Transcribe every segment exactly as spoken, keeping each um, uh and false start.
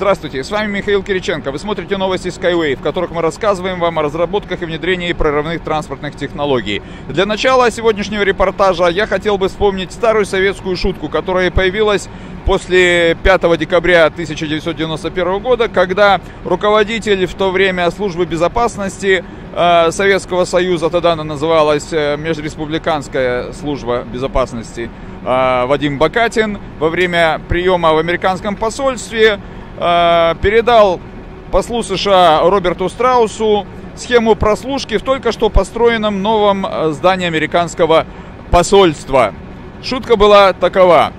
Здравствуйте, с вами Михаил Кириченко. Вы смотрите новости Skyway, в которых мы рассказываем вам о разработках и внедрении прорывных транспортных технологий. Для начала сегодняшнего репортажа я хотел бы вспомнить старую советскую шутку, которая появилась после пятого декабря тысяча девятьсот девяносто первого года, когда руководитель в то время службы безопасности э, Советского Союза, тогда она называлась э, Межреспубликанская служба безопасности, э, Вадим Бакатин, во время приема в американском посольстве передал послу США Роберту Страусу схему прослушки в только что построенном новом здании американского посольства. Шутка была такова.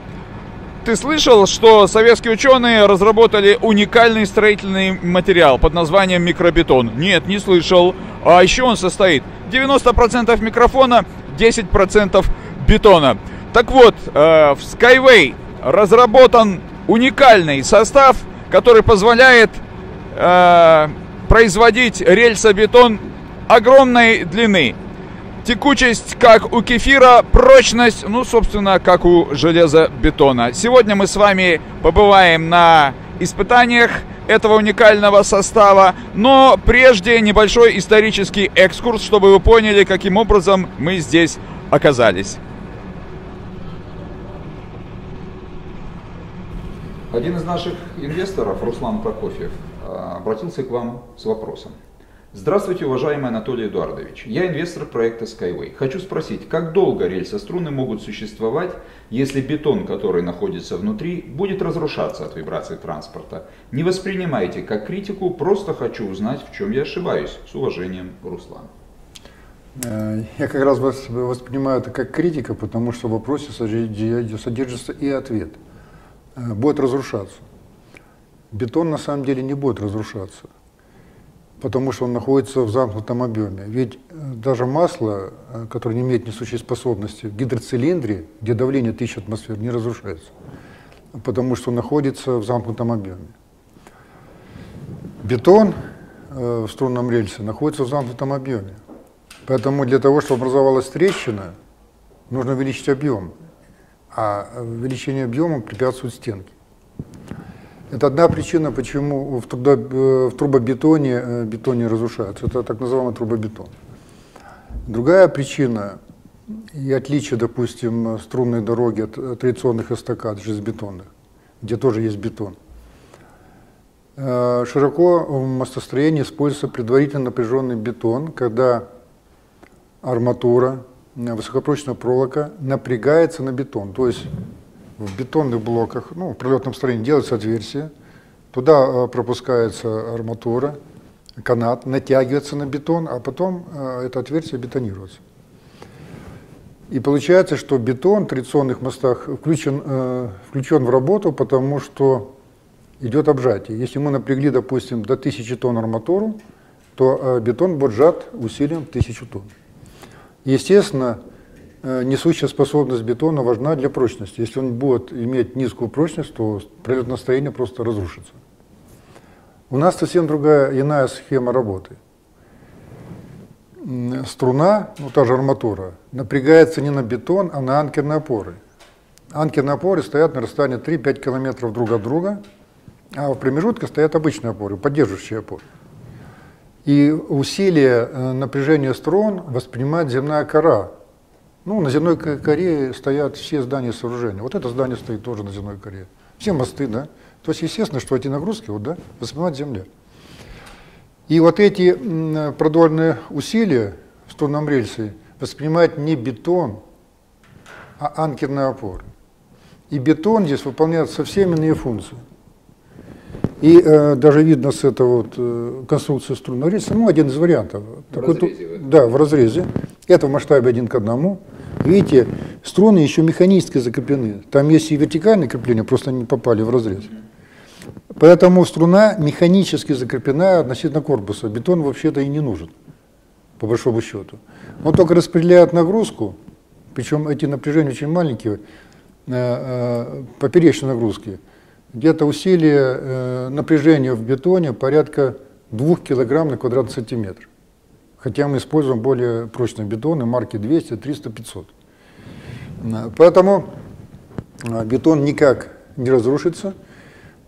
Ты слышал, что советские ученые разработали уникальный строительный материал под названием микробетон? Нет, не слышал. А еще он состоит девяносто процентов микрофона, десять процентов бетона. Так вот, в Skyway разработан уникальный состав, который позволяет э, производить рельсобетон огромной длины. Текучесть, как у кефира, прочность, ну, собственно, как у железобетона. Сегодня мы с вами побываем на испытаниях этого уникального состава, но прежде небольшой исторический экскурс, чтобы вы поняли, каким образом мы здесь оказались. Один из наших инвесторов, Руслан Прокофьев, обратился к вам с вопросом. Здравствуйте, уважаемый Анатолий Эдуардович. Я инвестор проекта Skyway. Хочу спросить, как долго рельсоструны могут существовать, если бетон, который находится внутри, будет разрушаться от вибраций транспорта? Не воспринимайте как критику, просто хочу узнать, в чем я ошибаюсь. С уважением, Руслан. Я как раз вас воспринимаю это как критика, потому что в вопросе содержится и ответ. Будет разрушаться. Бетон на самом деле не будет разрушаться, потому что он находится в замкнутом объеме. Ведь даже масло, которое не имеет несущей способности, в гидроцилиндре, где давление тысячи атмосфер, не разрушается, потому что он находится в замкнутом объеме. Бетон в струнном рельсе находится в замкнутом объеме. Поэтому для того, чтобы образовалась трещина, нужно увеличить объем. А увеличение объема препятствует стенке. Это одна причина, почему в, трудо, в трубобетоне бетон не разрушается. Это так называемый трубобетон. Другая причина и отличие, допустим, струнной дороги от традиционных эстакад железобетонных, где тоже есть бетон. Широко в мостостроении используется предварительно напряженный бетон, когда арматура высокопрочная проволока напрягается на бетон, то есть в бетонных блоках, ну, в пролетном строении делается отверстие, туда пропускается арматура, канат, натягивается на бетон, а потом это отверстие бетонируется. И получается, что бетон в традиционных мостах включен, включен в работу, потому что идет обжатие. Если мы напрягли, допустим, до тысячи тонн арматуру, то бетон будет сжат усилием в тысячу тонн. Естественно, несущая способность бетона важна для прочности. Если он будет иметь низкую прочность, то пролетное строение просто разрушится. У нас совсем другая, иная схема работы. Струна, ну та же арматура, напрягается не на бетон, а на анкерные опоры. Анкерные опоры стоят на расстоянии три-пять километров друг от друга, а в промежутках стоят обычные опоры, поддерживающие опоры. И усилие напряжения струн воспринимает земная кора. Ну, на земной коре стоят все здания и сооружения. Вот это здание стоит тоже на земной коре. Все мосты, да? То есть, естественно, что эти нагрузки вот, да, воспринимает земля. И вот эти продольные усилия в струнном рельсе воспринимает не бетон, а анкерные опоры. И бетон здесь выполняет совсем иные функции. И э, даже видно с этого вот, э, конструкции струнного рельса, ну, один из вариантов. В такой, разрезе, ту, да, в разрезе. Это в масштабе один к одному. Видите, струны еще механически закреплены. Там есть и вертикальные крепления, просто они попали в разрез. Поэтому струна механически закреплена относительно корпуса. Бетон вообще-то и не нужен, по большому счету. Он только распределяет нагрузку, причем эти напряжения очень маленькие, э, э, поперечные нагрузки. Где-то усилие э, напряжения в бетоне порядка двух килограмм на квадратный сантиметр. Хотя мы используем более прочные бетоны марки двести, триста, пятьсот. Поэтому бетон никак не разрушится,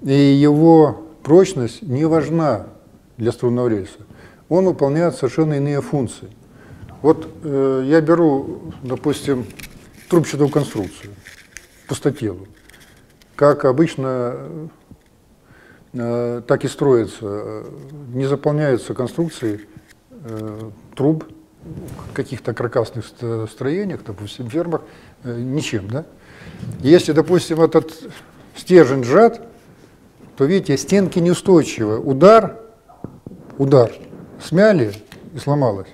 и его прочность не важна для струнного рельса. Он выполняет совершенно иные функции. Вот э, я беру, допустим, трубчатую конструкцию, пустотелу. Как обычно, э, так и строится. Не заполняются конструкции э, труб в каких-то каркасных строениях, допустим, в фермах, э, ничем. Да? Если, допустим, этот стержень сжат, то, видите, стенки неустойчивы. Удар, удар смяли и сломалось.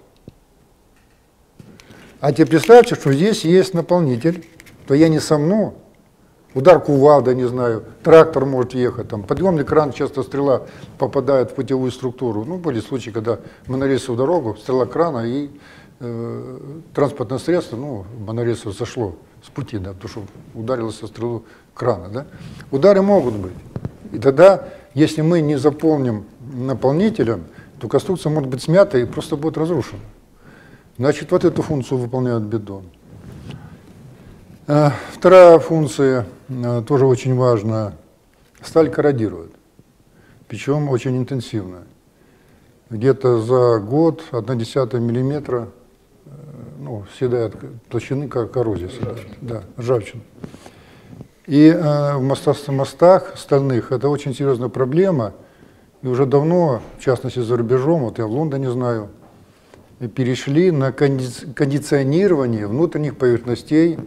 А теперь представьте, что здесь есть наполнитель, то я не сомну, удар кувалда, не знаю, трактор может ехать, там, подъемный кран, часто стрела попадает в путевую структуру. Ну, были случаи, когда монорельсовую дорогу, стрела крана и э, транспортное средство, ну, монорельсовое сошло с пути, да, потому что ударилось о стрелу крана. Да. Удары могут быть. И тогда, если мы не заполним наполнителем, то конструкция может быть смята и просто будет разрушена. Значит, вот эту функцию выполняет бидон. Вторая функция, тоже очень важная, сталь корродирует, причем очень интенсивно. Где-то за год ноль целых одна десятая миллиметра ну, съедает толщины, как коррозия, съедает, да, ржавчина. И в мостах стальных это очень серьезная проблема, и уже давно, в частности за рубежом, вот я в Лондоне знаю, перешли на конди- кондиционирование внутренних поверхностей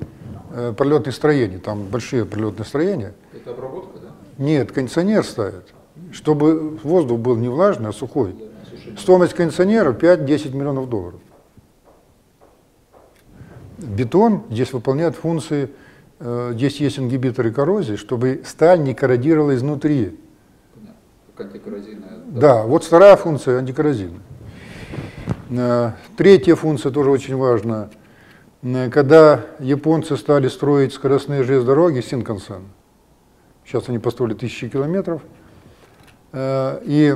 э, пролетных строений. Там большие пролетные строения. Это обработка, да? Нет, кондиционер ставят, чтобы воздух был не влажный, а сухой. Да, стоимость кондиционера пять-десять миллионов долларов. Бетон здесь выполняет функции, э, здесь есть ингибиторы коррозии, чтобы сталь не корродировала изнутри. Антикоррозийная. Да, вот вторая функция антикоррозийная. Третья функция тоже очень важна. Когда японцы стали строить скоростные железные дороги, Синкансэн, сейчас они построили тысячи километров, и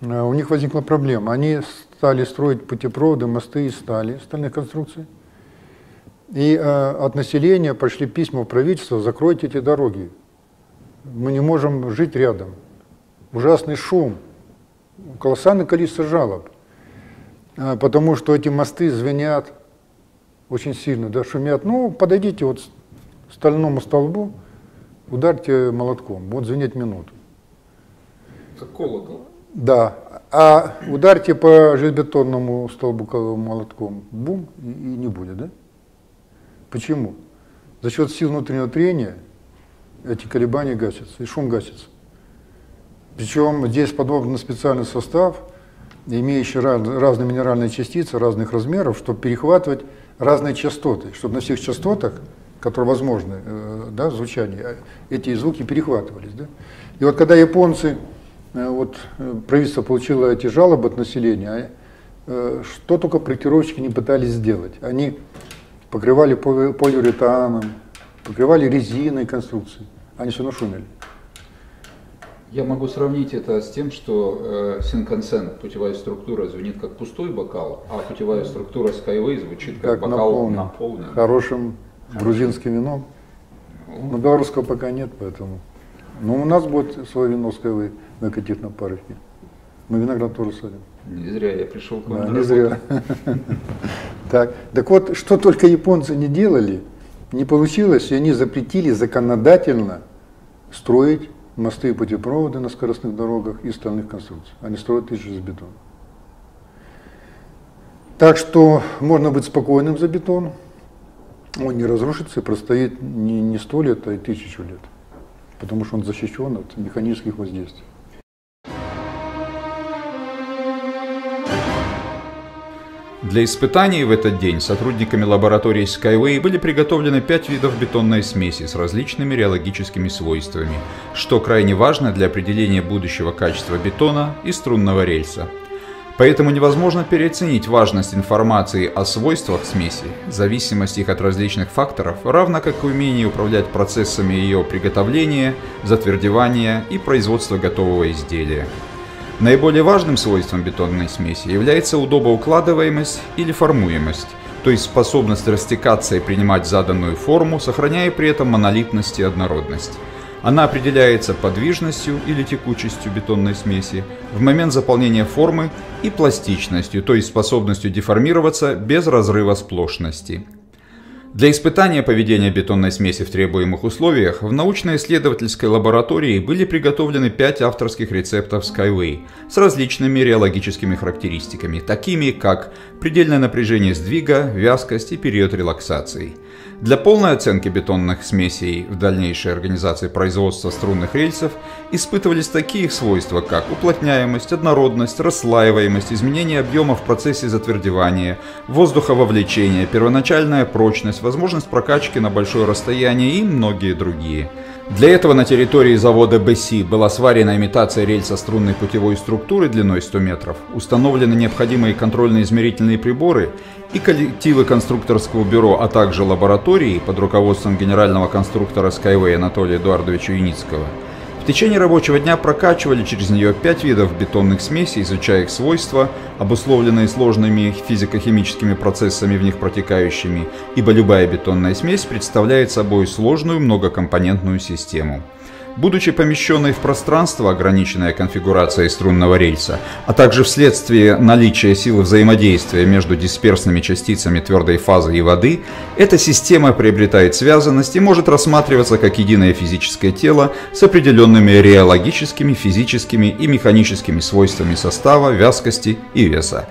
у них возникла проблема. Они стали строить путепроводы, мосты из стали, стальных конструкций. И от населения пошли письма в правительство: закройте эти дороги, мы не можем жить рядом. Ужасный шум. Колоссальное количество жалоб, потому что эти мосты звенят очень сильно, да, шумят. Ну, подойдите вот к стальному столбу, ударьте молотком, вот звенеть минуту. Как колокол. Да, а ударьте по железобетонному столбу молотком, бум, и не будет, да? Почему? За счет сил внутреннего трения эти колебания гасятся, и шум гасится. Причем здесь подобный специальный состав, имеющий раз, разные минеральные частицы разных размеров, чтобы перехватывать разные частоты, чтобы на всех частотах, которые возможны, э, да, звучание, эти звуки перехватывались. Да? И вот когда японцы, э, вот, правительство получило эти жалобы от населения, э, что только проектировщики не пытались сделать. Они покрывали поли, полиуретаном, покрывали резиной конструкции, они все нашумели. Я могу сравнить это с тем, что э, Синкансен, путевая структура, звенит как пустой бокал, а путевая структура Skyway звучит как, как бокал наполненный. Хорошим грузинским вином. Ну, но белорусского пока нет, поэтому. Но у нас будет свое вино Skyway накатить на парохе. Мы виноград тоже садим. Не зря я пришел к вам. Да, не зря. Так, так вот, что только японцы не делали, не получилось, и они запретили законодательно строить мосты и путепроводы на скоростных дорогах и стальных конструкций. Они строят тысячи из бетона. Так что можно быть спокойным за бетон. Он не разрушится и простоит не, не сто лет, а и тысячу лет. Потому что он защищен от механических воздействий. Для испытаний в этот день сотрудниками лаборатории Skyway были приготовлены пять видов бетонной смеси с различными реологическими свойствами, что крайне важно для определения будущего качества бетона и струнного рельса. Поэтому невозможно переоценить важность информации о свойствах смеси, зависимость их от различных факторов, равно как и умение управлять процессами ее приготовления, затвердевания и производства готового изделия. Наиболее важным свойством бетонной смеси является удобоукладываемость или формуемость, то есть способность растекаться и принимать заданную форму, сохраняя при этом монолитность и однородность. Она определяется подвижностью или текучестью бетонной смеси в момент заполнения формы и пластичностью, то есть способностью деформироваться без разрыва сплошности. Для испытания поведения бетонной смеси в требуемых условиях в научно-исследовательской лаборатории были приготовлены пять авторских рецептов Skyway с различными реологическими характеристиками, такими как предельное напряжение сдвига, вязкость и период релаксации. Для полной оценки бетонных смесей в дальнейшей организации производства струнных рельсов испытывались такие их свойства, как уплотняемость, однородность, расслаиваемость, изменение объема в процессе затвердевания, воздухововлечение, первоначальная прочность, возможность прокачки на большое расстояние и многие другие. Для этого на территории завода Б С И была сварена имитация рельса струнной путевой структуры длиной сто метров, установлены необходимые контрольно-измерительные приборы, и коллективы конструкторского бюро, а также лаборатории под руководством генерального конструктора Skyway Анатолия Эдуардовича Юницкого в течение рабочего дня прокачивали через нее пять видов бетонных смесей, изучая их свойства, обусловленные сложными физико-химическими процессами в них протекающими, ибо любая бетонная смесь представляет собой сложную многокомпонентную систему. Будучи помещенной в пространство, ограниченное конфигурацией струнного рельса, а также вследствие наличия силы взаимодействия между дисперсными частицами твердой фазы и воды, эта система приобретает связанность и может рассматриваться как единое физическое тело с определенными реологическими, физическими и механическими свойствами состава, вязкости и веса.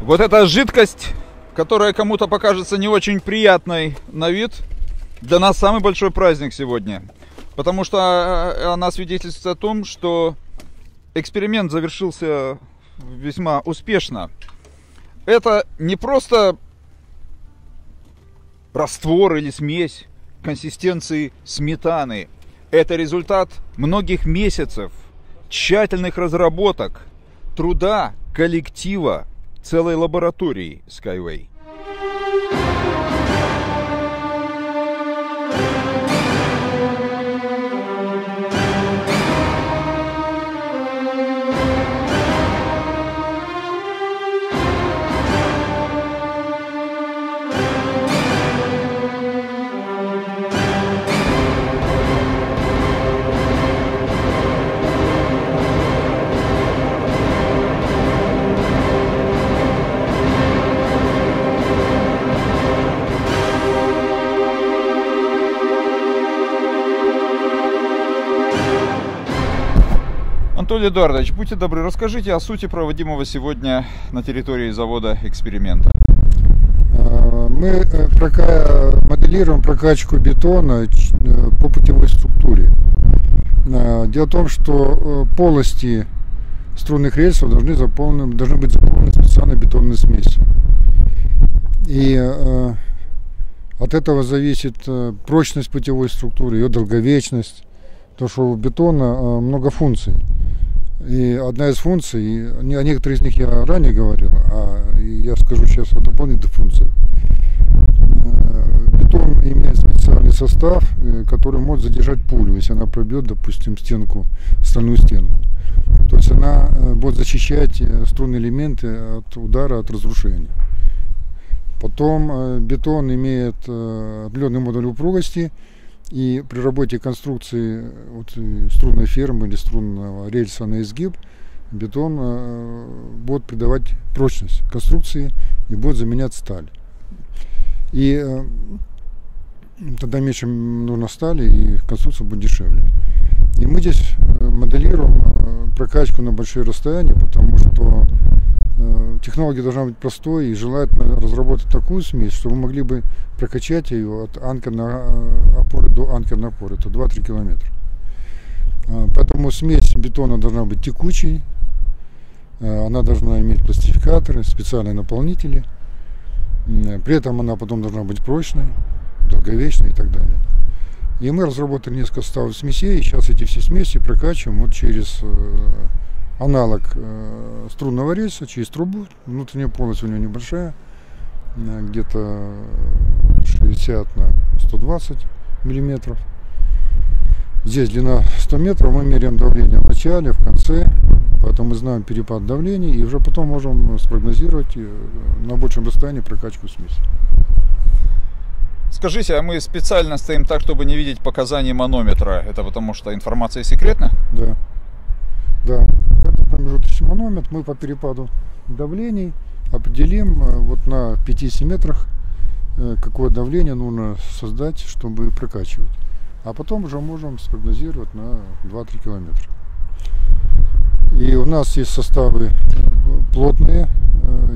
Вот эта жидкость, которая кому-то покажется не очень приятной на вид, для нас самый большой праздник сегодня. Потому что она свидетельствует о том, что эксперимент завершился весьма успешно. Это не просто раствор или смесь консистенции сметаны. Это результат многих месяцев тщательных разработок, труда коллектива, целой лаборатории Skyway. Анатолий Эдуардович, будьте добры, расскажите о сути проводимого сегодня на территории завода эксперимента. Мы моделируем прокачку бетона по путевой структуре. Дело в том, что полости струнных рельсов должны, заполнены, должны быть заполнены специальной бетонной смесью. И от этого зависит прочность путевой структуры, ее долговечность. Потому что у бетона много функций. И одна из функций, о некоторых из них я ранее говорил, а я скажу сейчас о дополнительных функциях. Бетон имеет специальный состав, который может задержать пулю, если она пробьет, допустим, стенку, стальную стенку. То есть она будет защищать струнные элементы от удара, от разрушения. Потом бетон имеет определенный модуль упругости. И при работе конструкции вот, струнной фермы или струнного рельса на изгиб бетон э, будет придавать прочность конструкции и будет заменять сталь. И э, тогда меньше нужно стали, и конструкция будет дешевле. И мы здесь моделируем прокачку на большие расстояния, потому что э, технология должна быть простой, и желательно разработать такую смесь, чтобы мы могли бы прокачать ее от анкерной опоры до анкерной опоры, это два-три километра. Поэтому смесь бетона должна быть текучей, она должна иметь пластификаторы, специальные наполнители, при этом она потом должна быть прочной, долговечной и так далее. И мы разработали несколько составов смесей, и сейчас эти все смеси прокачиваем вот через аналог струнного рельса, через трубу, внутренняя полость у нее небольшая. где-то шестьдесят на сто двадцать миллиметров. Здесь длина сто метров, мы меряем давление в начале, в конце, поэтому мы знаем перепад давления и уже потом можем спрогнозировать на большем расстоянии прокачку смеси. Скажите, а мы специально стоим так, чтобы не видеть показания манометра? Это потому что информация секретна? Да. Да. Это промежуточный манометр. Мы по перепаду давлений определим вот на пяти-семи метрах, какое давление нужно создать, чтобы прокачивать. А потом уже можем спрогнозировать на два-три километра. И у нас есть составы плотные,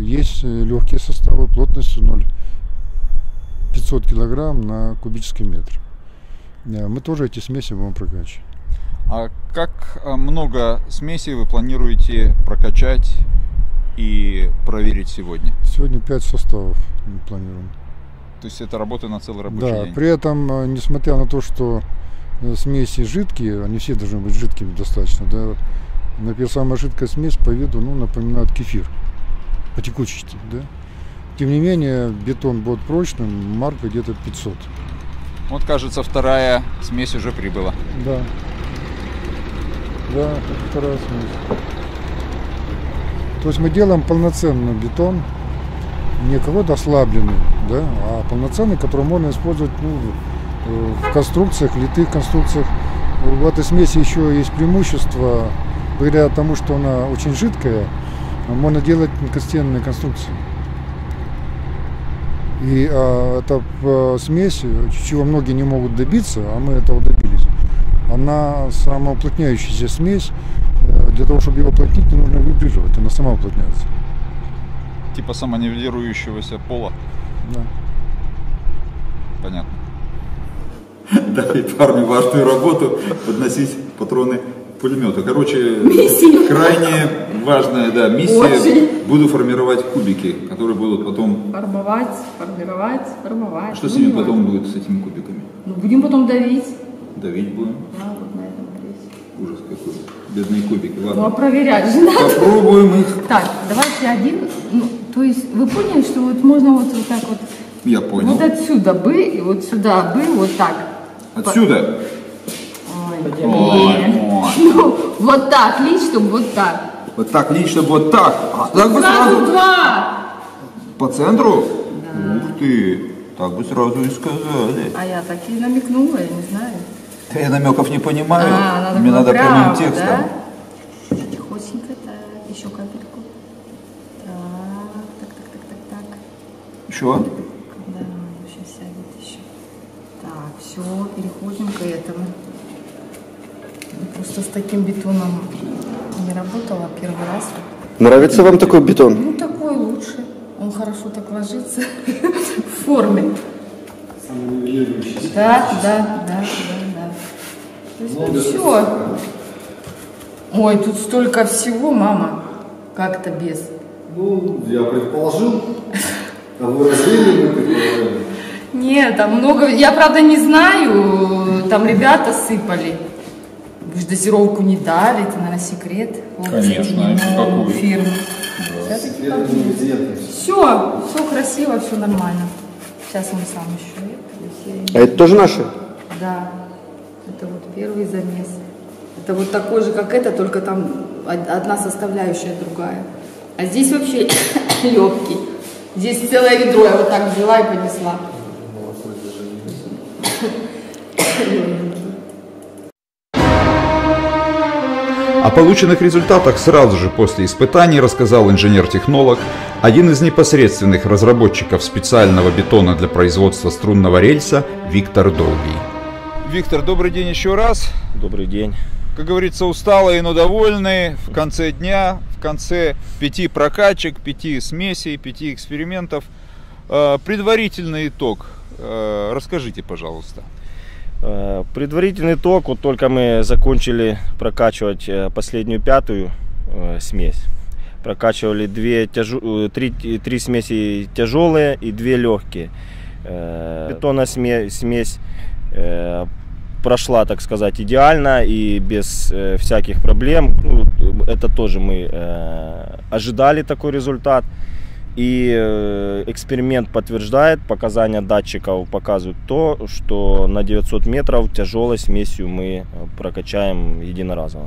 есть легкие составы плотностью ноль целых пятьсот килограмм на кубический метр. Мы тоже эти смеси будем прокачивать. А как много смесей вы планируете прокачать и проверить сегодня? Сегодня пять составов мы планируем. То есть это работа на целый рабочий да, день? Да, при этом, несмотря на то, что смеси жидкие, они все должны быть жидкими достаточно, да, например, самая жидкая смесь по виду ну, напоминает кефир по текучести, да. Тем не менее, бетон будет прочным, марка где-то пятьсот. Вот, кажется, вторая смесь уже прибыла. Да. Да, вторая смесь. То есть мы делаем полноценный бетон, не какой-то ослабленный, да, а полноценный, который можно использовать ну, в конструкциях, литых конструкциях. В этой смеси еще есть преимущество, благодаря тому, что она очень жидкая, можно делать мелкостенные конструкции. И а, эта а, смесь, чего многие не могут добиться, а мы этого добились, она самоуплотняющаяся смесь, для того, чтобы ее уплотнить, не нужно вибрировать, она сама уплотняется. Типа самонивелирующегося пола? Да. Понятно. Дали парню важную работу подносить патроны пулемета. Короче, миссия. Крайне важная, да, миссия. Очень. Буду формировать кубики, которые будут потом... Формовать, формировать, формовать. Что ну, с ними потом будет, с этими кубиками? Ну, будем потом давить. Давить будем? Да, вот на этом давить. Ужас какой. Бедные кубики, ладно. Ну, а проверять же надо. Попробуем их. Так, давайте один. Ну, то есть, вы поняли, что вот можно вот, вот так вот... Я понял. Вот отсюда бы, и вот сюда бы, вот так. Отсюда? Ой, ой, ну, вот так лить, чтобы вот так. Вот так лить, чтобы вот так. А так бы сразу, сразу два. По центру? Да. Ух ты, так бы сразу и сказали. А я так и намекнула, я не знаю. Я намеков не понимаю, а, надо мне надо прямым текстом. Да? Тихонько так, еще капельку. Так, так, так, так, так, так. Еще? Да, сейчас сядет еще. Так, все, переходим к этому. Просто с таким бетоном не работала первый раз. Нравится вам такой бетон? Ну, такой лучше. Он хорошо так ложится в форме. Да, да, да, да, да. Все. Ой, тут столько всего, мама. Как-то без. Ну, я предположил. Нет, там много. Я, правда, не знаю. Там ребята сыпали. Вы же дозировку не дали, это, наверное, секрет. Конечно, какую фирму. Да. Все, все красиво, все нормально. Сейчас он сам еще. А это тоже наши? Да. Это вот первый замес. Это вот такой же, как это, только там одна составляющая другая. А здесь вообще легкий. Здесь целое ведро я вот так взяла и понесла. О полученных результатах сразу же после испытаний рассказал инженер-технолог, один из непосредственных разработчиков специального бетона для производства струнного рельса Виктор Долгий. Виктор, добрый день еще раз. Добрый день. Как говорится, усталые, но довольные. В конце дня, в конце пяти прокачек, пяти смесей, пяти экспериментов. Предварительный итог. Расскажите, пожалуйста. Предварительный итог, вот только мы закончили прокачивать последнюю пятую смесь. Прокачивали две тяжу... три, три смеси тяжелые и две легкие. Бетонная смесь прошла, так сказать, идеально и без всяких проблем. Это тоже мы ожидали такой результат. И эксперимент подтверждает, показания датчиков показывают то, что на девятьсот метров тяжелой смесью мы прокачаем единоразово.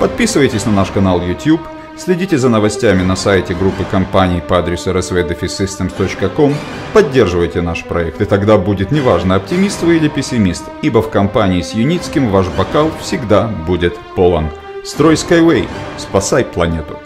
Подписывайтесь на наш канал YouTube, следите за новостями на сайте группы компаний по адресу эр эс ви дефис системс точка ком, поддерживайте наш проект, и тогда будет неважно, оптимист вы или пессимист, ибо в компании с Юницким ваш бокал всегда будет полон. Строй Skyway, спасай планету!